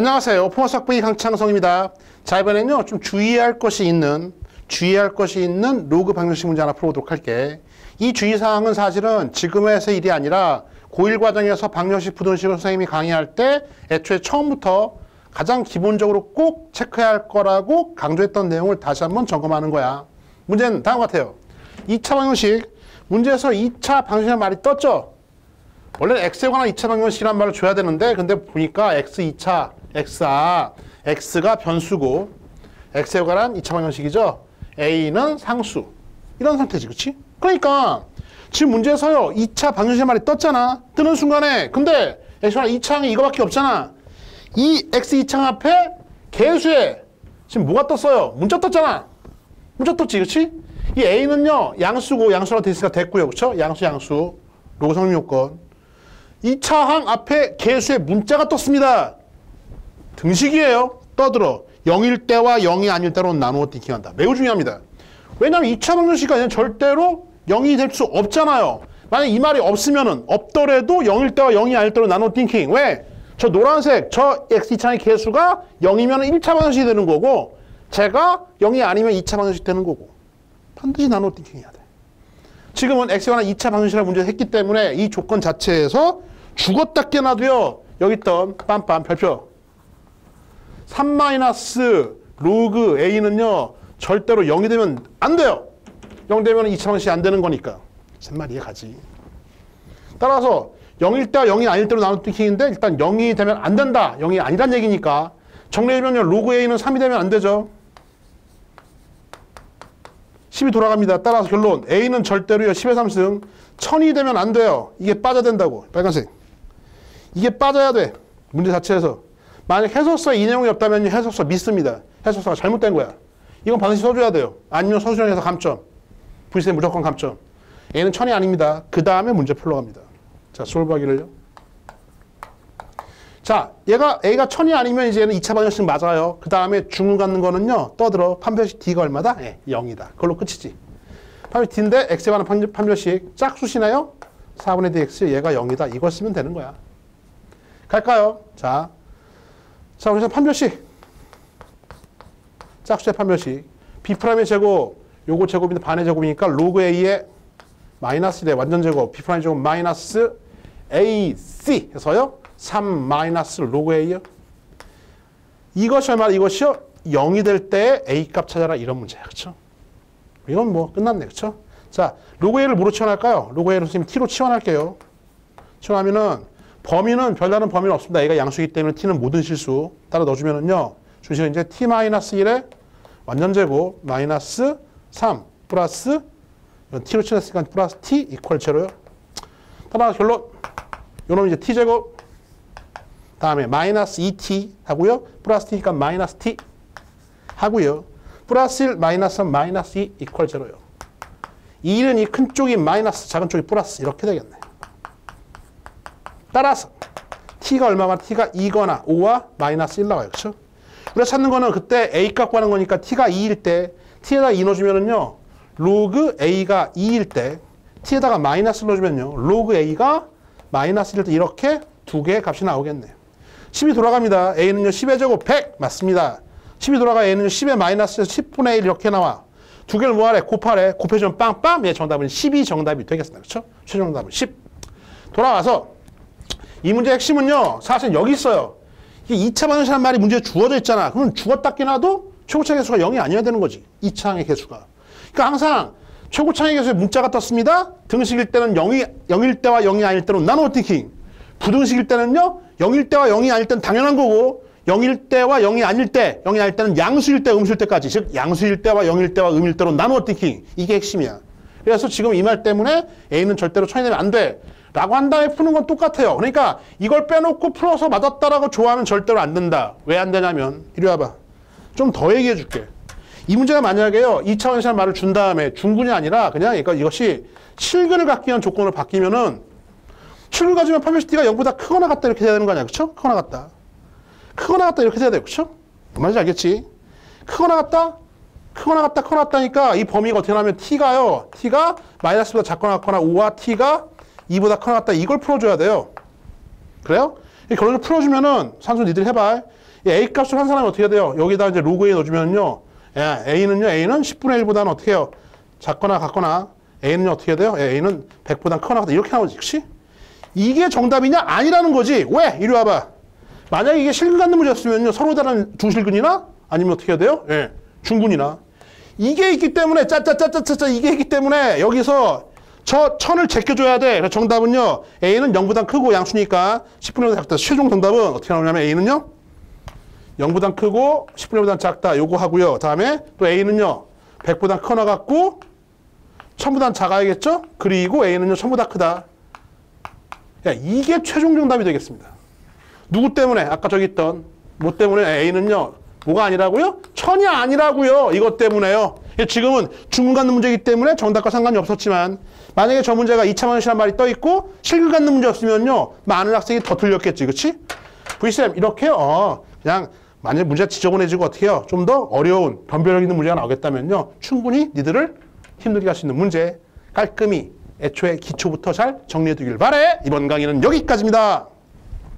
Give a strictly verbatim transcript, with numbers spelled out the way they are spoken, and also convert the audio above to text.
안녕하세요. 포마수학부의 강창성입니다. 자, 이번에는요, 좀 주의할 것이 있는, 주의할 것이 있는 로그 방정식 문제 하나 풀어보도록 할게. 이 주의사항은 사실은 지금에서 일이 아니라 고일 과정에서 방정식 부등식을 선생님이 강의할 때 애초에 처음부터 가장 기본적으로 꼭 체크해야 할 거라고 강조했던 내용을 다시 한번 점검하는 거야. 문제는 다음과 같아요. 이 차 방정식, 문제에서 이 차 방정식이라는 말이 떴죠? 원래 x에 관한 이 차 방정식이란 말을 줘야 되는데, 근데 보니까 엑스 이 차, 엑스 아, x가 변수고, x에 관한 이 차 방정식이죠? a는 상수. 이런 상태지, 그치? 그러니까, 지금 문제에서요, 이 차 방정식이란 말이 떴잖아? 뜨는 순간에, 근데 x에 관한 이 창이 이거밖에 없잖아? 이 엑스 이 창 앞에 개수에 지금 뭐가 떴어요? 문자 떴잖아? 문자 떴지, 그치? 이 a는요, 양수고, 양수라고 되어있으니까 됐고요, 그쵸? 양수, 양수. 로그 성립 요건. 이 차 항 앞에 개수에 문자가 떴습니다. 등식이에요. 떠들어. 영일 때와 영이 아닐 때로는 나누어 띵킹한다. 매우 중요합니다. 왜냐하면 이 차 방정식은 절대로 영이 될 수 없잖아요. 만약 이 말이 없으면은 없더라도 영일 때와 영이 아닐 때로 나누어 띵킹. 왜? 저 노란색 저 엑스 이 창의 개수가 영이면 일 차 방정식이 되는 거고, 제가 영이 아니면 이 차 방정식이 되는 거고. 반드시 나누어 띵킹해야 돼. 지금은 x에 관한 이 차 방정식이라는 문제를 했기 때문에 이 조건 자체에서 죽었다 깨나도요, 여기 있던 빰빰 별표 삼 마이너스 로그 a는요 절대로 영이 되면 안 돼요. 영 되면 이 차 방정식이 안 되는 거니까. 셋말 이해가지. 따라서 영일 때와 영이 아닐 때로 나누는 띵킹인데, 일단 영이 되면 안 된다. 영이 아니란 얘기니까 정리해보면요, 로그 a는 삼이 되면 안 되죠. 십이 돌아갑니다. 따라서 결론, a는 절대로요, 십의 삼승, 천이 되면 안 돼요. 이게 빠져야 된다고, 빨간색. 이게 빠져야 돼, 문제 자체에서. 만약 해석서에 이 내용이 없다면 해석서 믿습니다. 해석서가 잘못된 거야. 이건 반드시 써줘야 돼요. 아니면 서술형에서 감점. 브이쌤 무조건 감점. a는 천이 아닙니다. 그 다음에 문제 풀러 갑니다. 자, 솔브하기를요. 자, 얘가 a가 천이 아니면 이제는 이 차 방정식 맞아요. 그 다음에 중간 갖는 거는요, 떠들어. 판별식 d가 얼마다? 네, 영이다. 그걸로 끝이지. 판별식 d인데 x에 관한 판별식 짝수시나요? 사분의 dx, 얘가 영이다. 이걸 쓰면 되는 거야. 갈까요? 자, 자, 그래서 판별식, 짝수의 판별식, b'의 제곱, 요거 제곱인데 반의 제곱이니까 로그 a의 마이너스 일의 완전 제곱, b'의 제곱 마이너스 ac 해서요, 삼 마이너스 로그 a요. 이것이 얼마나, 이것이요, 영이 될 때 a 값 찾아라, 이런 문제야, 그렇죠? 이건 뭐 끝났네, 그렇죠? 자, 로그 a를 뭐로 치환할까요? 로그 a를 선생님 t로 치환할게요. 치환하면은 범위는 별다른 범위는 없습니다. a가 양수이기 때문에 t는 모든 실수 따라 넣어주면은요, 주식은 이제 t 마이너스 일의 완전 제곱 마이너스 삼 플러스 t로 치환했으니까 플러스 t 이퀄 제로요. 따라 결론, 요놈 이제 t 제곱. 다음에 마이너스 이 티 하고요. 플러스 t니까 마이너스 t 하고요. 플러스 일, 마이너스 삼, 마이너스 이, 이퀄 제로요. 일은 이 큰 쪽이 마이너스, 작은 쪽이 플러스, 이렇게 되겠네. 따라서 t가 얼마가, t가 이거나 오와 마이너스 일 나와요. 그렇죠? 우리가 찾는 거는 그때 a 값 구하는 거니까 t가 이일 때 t에다가 이 넣어주면은요, 로그 a가 이일 때 t에다가 마이너스 넣어주면요, 로그 a가 마이너스 일일 때 이렇게 두 개의 값이 나오겠네요. 십이 돌아갑니다. a는요, 십의 제곱 백. 맞습니다. 십이 돌아가, a는 십의 마이너스 십분의 일 이렇게 나와. 두 개를 뭐하래? 곱하래. 곱해주면 빵빵. 예, 정답은 십이 정답이 되겠습니다. 그렇죠? 최종답은 십. 돌아와서 이 문제의 핵심은요, 사실 여기 있어요. 이게 이 차 방정식이라는 말이 문제에 주어져 있잖아. 그럼 죽었다 깨나도 최고차 개수가 영이 아니어야 되는 거지. 이 차 항의 개수가. 그러니까 항상 최고차 항의 개수에 문자가 떴습니다. 등식일 때는 영이, 영일 때와 영이 아닐 때로 나누어 띵킹. 부등식일 때는요, 영일 때와 영이 아닐 때는 당연한 거고, 영일 때와 영이 아닐 때, 영이 아닐 때는 양수일 때, 음수일 때까지. 즉, 양수일 때와 영일 때와 음일 때로 나누어 띵킹. 이게 핵심이야. 그래서 지금 이 말 때문에 a는 절대로 천이 되면 안 돼 라고 한 다음에 푸는 건 똑같아요. 그러니까 이걸 빼놓고 풀어서 맞았다라고 좋아하면 절대로 안 된다. 왜 안 되냐면, 이리 와봐. 좀 더 얘기해 줄게. 이 문제가 만약에요, 이 차 방정식이라는 말을 준 다음에 중근이 아니라 그냥 이것이 실근을 갖기 위한 조건으로 바뀌면은, 출을 가지면 판별식 t가 영보다 크거나 같다 이렇게 돼야 되는 거 아니야, 그쵸? 크거나 같다. 크거나 같다 이렇게 돼야 돼요, 그쵸? 뭔지 알겠지? 크거나 같다? 크거나 같다, 크거나 같다니까 이 범위가 어떻게 나면 t가요, t가 마이너스보다 작거나 같거나 오와 t가 이보다 크거나 같다, 이걸 풀어줘야 돼요. 그래요? 이 결론을 풀어주면은 산수 니들 해봐. 이 A 값을 한 사람이 어떻게 돼요? 여기다 이제 로그 A 넣어주면요. 예, A는요, A는 십분의 일보다는 어떻게 해요? 작거나 같거나, A는요, 어떻게 돼요? 예, A는 백보다 크거나 같다. 이렇게 나오지, 그치? 이게 정답이냐? 아니라는 거지. 왜? 이리 와봐. 만약에 이게 실근 갖는 문제였으면요, 서로 다른 두 실근이나, 아니면 어떻게 해야 돼요? 예, 중근이나. 이게 있기 때문에, 짜짜짜짜짜짜, 이게 있기 때문에, 여기서 저 천을 제껴줘야 돼. 그래서 정답은요, A는 영보다 크고 양수니까 십분의 일보다 작다. 최종 정답은 어떻게 나오냐면 A는요, 영보다 크고 십분의 일보다 작다. 요거 하고요. 다음에 또 A는요, 백보다 크거나 같고, 천보다 작아야겠죠? 그리고 A는요, 천보다 크다. 야, 이게 최종 정답이 되겠습니다. 누구 때문에? 아까 저기 있던, 뭐 때문에? A는요, 뭐가 아니라고요? 천이 아니라고요. 이것 때문에요. 지금은 중근 갖는 문제이기 때문에 정답과 상관이 없었지만, 만약에 저 문제가 이차만수란 말이 떠있고 실근 갖는 문제였으면요, 많은 학생이 더 틀렸겠지. 그치? 브이쌤 이렇게 어 그냥 만약에 문제가 지저분해지고 어떻게 해요? 좀 더 어려운 변별력 있는 문제가 나오겠다면요, 충분히 니들을 힘들게 할 수 있는 문제 깔끔히 애초에 기초부터 잘 정리해두길 바래. 이번 강의는 여기까지입니다.